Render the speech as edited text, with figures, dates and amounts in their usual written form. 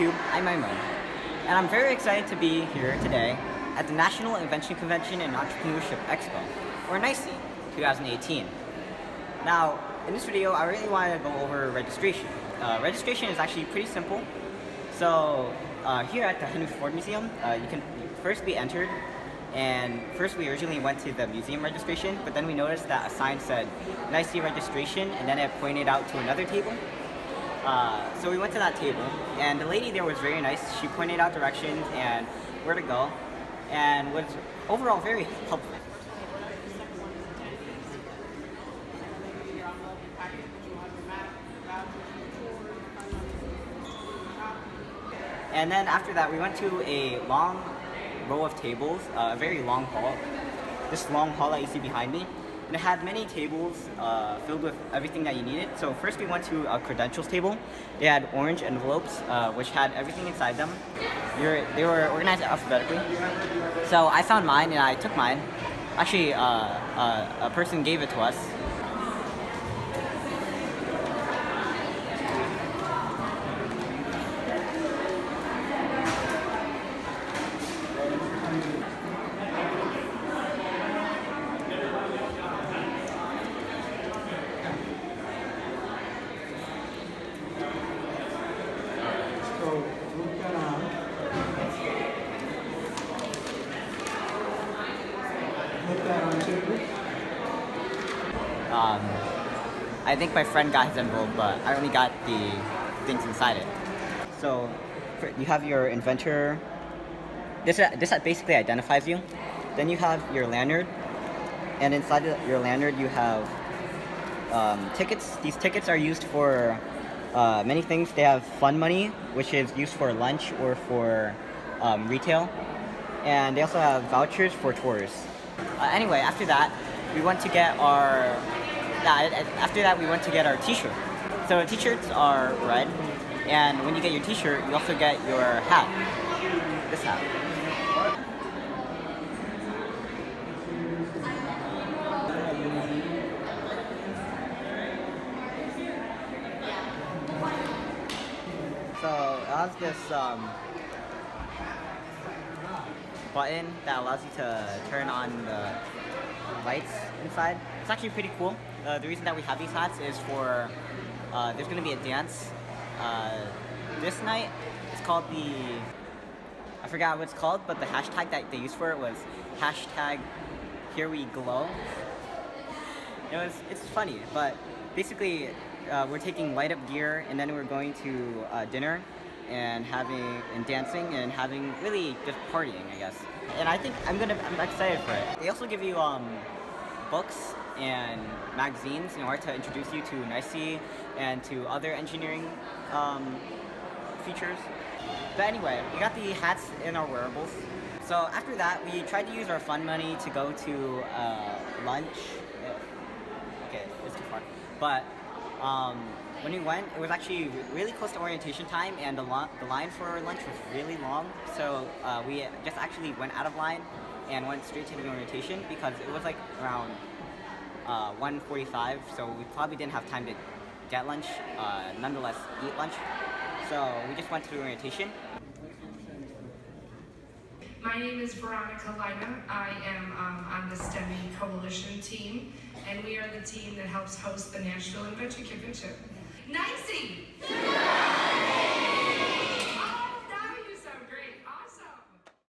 YouTube, I'm Ayman, and I'm very excited to be here today at the National Invention Convention and Entrepreneurship Expo, or NICEE 2018. Now, in this video, I really want to go over registration. Registration is actually pretty simple. So, here at the Henry Ford Museum, you can first be entered, and first we originally went to the museum registration, but then we noticed that a sign said NICEE registration, and then it pointed out to another table. So we went to that table, and the lady there was very nice. She pointed out directions and where to go, and was overall very helpful. And then after that, we went to a long row of tables, a very long hall. This long hall that you see behind me. And it had many tables filled with everything that you needed. So first we went to a credentials table. They had orange envelopes, which had everything inside them. They were organized alphabetically. So I found mine and I took mine. Actually, a person gave it to us. I think my friend got his envelope, but I only got the things inside it. So you have your inventor. This basically identifies you. Then you have your lanyard, and inside your lanyard you have tickets. These tickets are used for many things. They have fun money, which is used for lunch or for retail, and they also have vouchers for tours. Anyway, after that, we went to get our. After that, we went to get our t-shirt. So t-shirts are red, and when you get your t-shirt, you also get your hat. This hat. So it has this button that allows you to turn on the lights inside. It's actually pretty cool. The reason that we have these hats is for there's going to be a dance this night. It's called the I forgot what it's called, but the hashtag that they used for it was #HereWeGlow. It's funny, but basically we're taking light up gear, and then we're going to dinner and dancing and having really just partying, I guess. And I think I'm excited for it. They also give you books and magazines in order to introduce you to NICEE and to other engineering features. But anyway, we got the hats and our wearables. So after that, we tried to use our fun money to go to lunch. Okay, it's too far. But when we went, it was actually really close to orientation time, and the line for lunch was really long. So we just actually went out of line and went straight to the orientation because it was like around 1:45, so we probably didn't have time to get lunch, nonetheless eat lunch. So we just went to the orientation. My name is Veronica Lina. I am on the STEMI coalition team, and we are the team that helps host the Nashville Invention Convention. NICEE!